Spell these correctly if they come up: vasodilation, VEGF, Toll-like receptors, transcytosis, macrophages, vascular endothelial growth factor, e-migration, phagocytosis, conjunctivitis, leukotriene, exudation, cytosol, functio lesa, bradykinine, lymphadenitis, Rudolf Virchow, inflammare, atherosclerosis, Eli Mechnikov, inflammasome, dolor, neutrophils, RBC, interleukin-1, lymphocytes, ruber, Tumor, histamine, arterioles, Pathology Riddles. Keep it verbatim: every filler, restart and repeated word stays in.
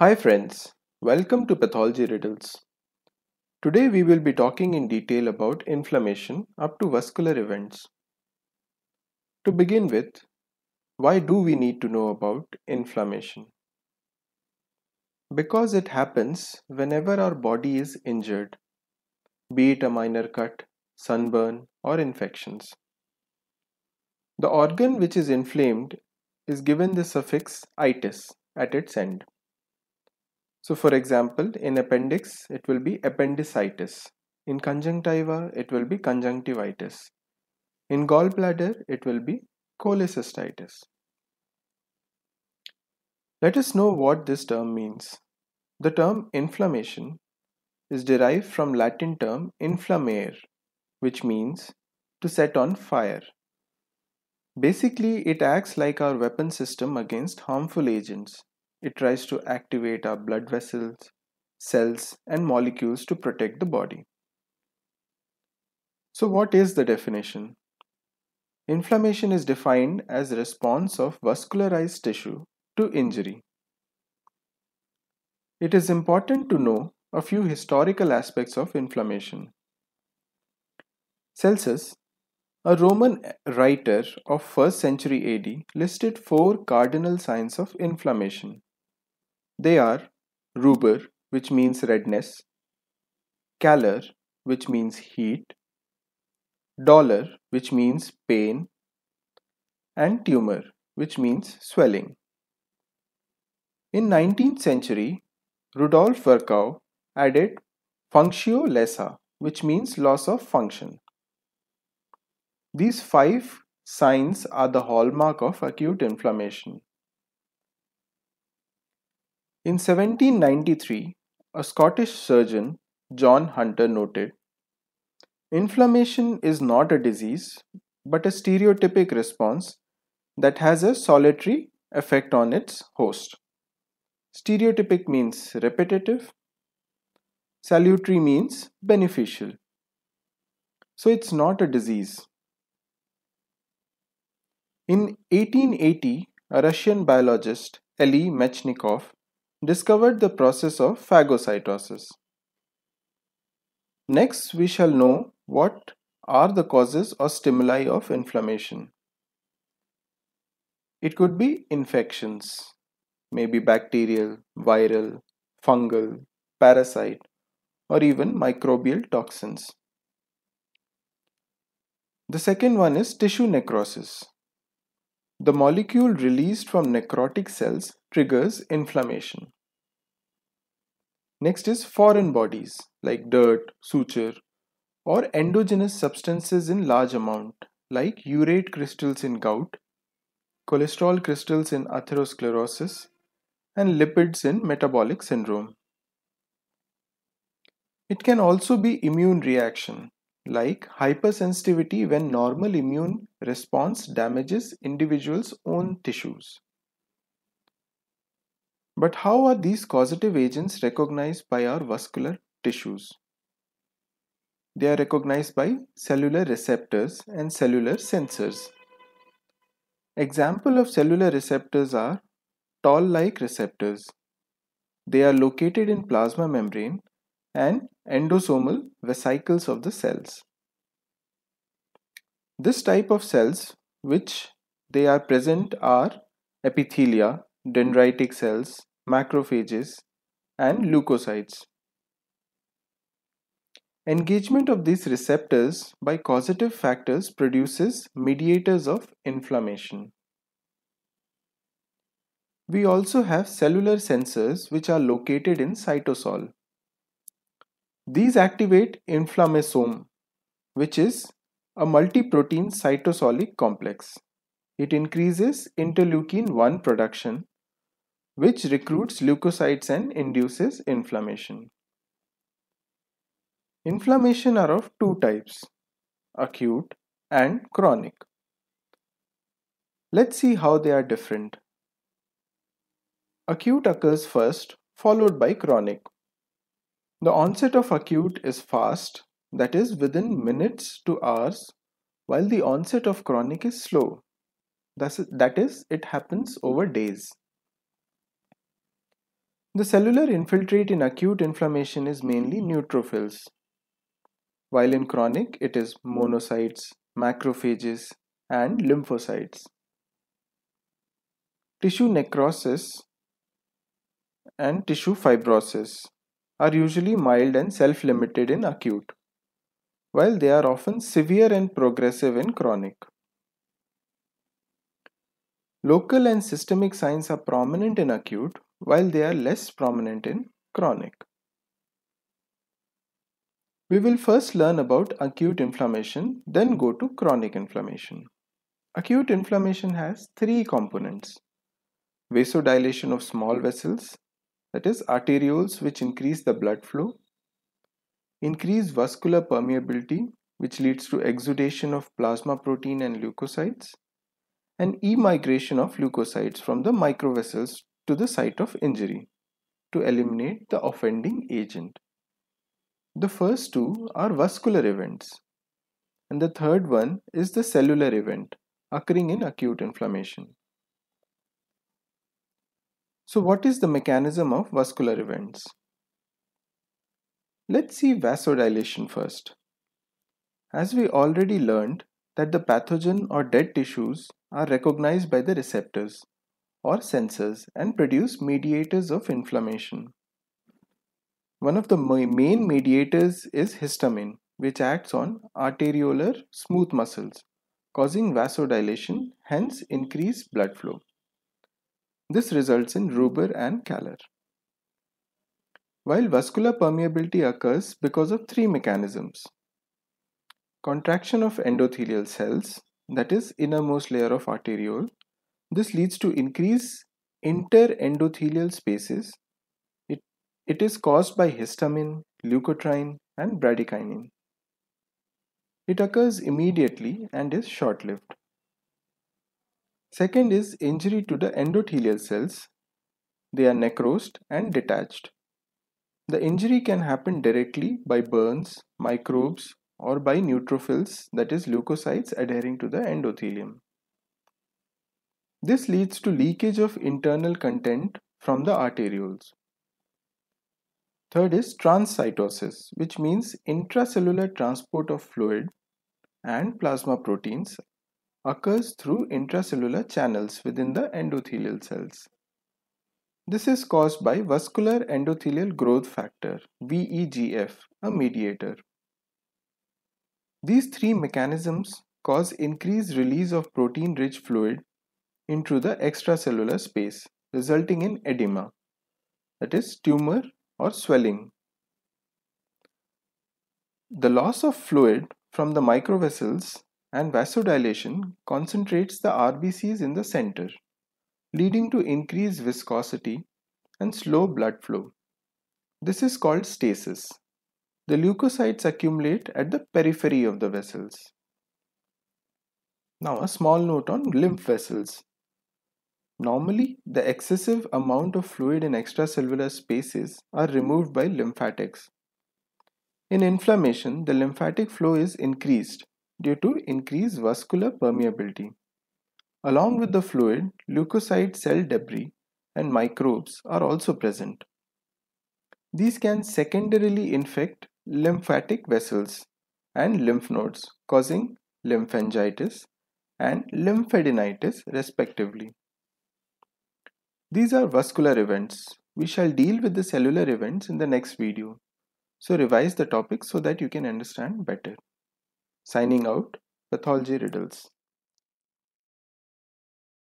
Hi friends, welcome to Pathology Riddles. Today we will be talking in detail about inflammation up to vascular events. To begin with, why do we need to know about inflammation? Because it happens whenever our body is injured, be it a minor cut, sunburn, or infections. The organ which is inflamed is given the suffix itis at its end. So for example, in appendix, it will be appendicitis. In conjunctiva, it will be conjunctivitis. In gallbladder, it will be cholecystitis. Let us know what this term means. The term inflammation is derived from Latin term inflammare, which means to set on fire. Basically, it acts like our weapon system against harmful agents. It tries to activate our blood vessels, cells, and molecules to protect the body. So what is the definition? Inflammation is defined as response of vascularized tissue to injury. It is important to know a few historical aspects of inflammation. Celsus, a Roman writer of first century A D, listed four cardinal signs of inflammation. They are ruber, which means redness, calor, which means heat, dolor, which means pain, and tumor, which means swelling. In nineteenth century, Rudolf Virchow added functio lesa, which means loss of function. These five signs are the hallmark of acute inflammation. In seventeen ninety-three, a Scottish surgeon, John Hunter, noted, "Inflammation is not a disease, but a stereotypic response that has a solitary effect on its host." Stereotypic means repetitive, salutary means beneficial. So it's not a disease. In eighteen eighty, a Russian biologist, Eli Mechnikov, discovered the process of phagocytosis. Next, we shall know what are the causes or stimuli of inflammation. It could be infections, maybe bacterial, viral, fungal, parasite, or even microbial toxins. The second one is tissue necrosis. The molecule released from necrotic cells triggers inflammation. Next is foreign bodies like dirt, suture, or endogenous substances in large amount like urate crystals in gout, cholesterol crystals in atherosclerosis, and lipids in metabolic syndrome. It can also be immune reaction, like hypersensitivity when normal immune response damages individuals' own tissues. But how are these causative agents recognized by our vascular tissues? They are recognized by cellular receptors and cellular sensors. Examples of cellular receptors are Toll-like receptors. They are located in plasma membrane and endosomal vesicles of the cells. This type of cells which they are present are epithelia, dendritic cells, macrophages, and leukocytes. Engagement of these receptors by causative factors produces mediators of inflammation. We also have cellular sensors which are located in cytosol. These activate inflammasome, which is a multi-protein cytosolic complex. It increases interleukin one production, which recruits leukocytes and induces inflammation. Inflammation are of two types, acute and chronic. Let's see how they are different. Acute occurs first, followed by chronic. The onset of acute is fast, that is within minutes to hours, while the onset of chronic is slow, that is, it happens over days. The cellular infiltrate in acute inflammation is mainly neutrophils, while in chronic it is monocytes, macrophages and lymphocytes. Tissue necrosis and tissue fibrosis are usually mild and self-limited in acute, while they are often severe and progressive in chronic. Local and systemic signs are prominent in acute, while they are less prominent in chronic. We will first learn about acute inflammation, then go to chronic inflammation. Acute inflammation has three components: vasodilation of small vessels, that is arterioles, which increase the blood flow, increased vascular permeability, which leads to exudation of plasma protein and leukocytes, and e-migration of leukocytes from the microvessels to the site of injury to eliminate the offending agent. The first two are vascular events, and the third one is the cellular event occurring in acute inflammation. So what is the mechanism of vascular events? Let's see vasodilation first. As we already learned that the pathogen or dead tissues are recognized by the receptors or sensors and produce mediators of inflammation. One of the main mediators is histamine, which acts on arteriolar smooth muscles, causing vasodilation, hence increased blood flow. This results in ruber and calor. While vascular permeability occurs because of three mechanisms: contraction of endothelial cells, that is innermost layer of arteriole. This leads to increased interendothelial spaces. It, it is caused by histamine, leukotriene and bradykinine. It occurs immediately and is short-lived. Second is injury to the endothelial cells. They are necrosed and detached. The injury can happen directly by burns, microbes or by neutrophils, that is leukocytes adhering to the endothelium. This leads to leakage of internal content from the arterioles. Third is transcytosis, which means intracellular transport of fluid and plasma proteins occurs through intracellular channels within the endothelial cells. This is caused by vascular endothelial growth factor, V E G F, a mediator. These three mechanisms cause increased release of protein-rich fluid into the extracellular space, resulting in edema, that is tumor or swelling. The loss of fluid from the microvessels and vasodilation concentrates the R B Cs in the center, leading to increased viscosity and slow blood flow. This is called stasis. The leukocytes accumulate at the periphery of the vessels. Now a small note on lymph vessels. Normally, the excessive amount of fluid in extracellular spaces are removed by lymphatics. In inflammation, the lymphatic flow is increased due to increased vascular permeability. Along with the fluid, leukocyte cell debris and microbes are also present. These can secondarily infect lymphatic vessels and lymph nodes, causing lymphangitis and lymphadenitis respectively. These are vascular events. We shall deal with the cellular events in the next video. So revise the topic so that you can understand better. Signing out, Pathology Riddles.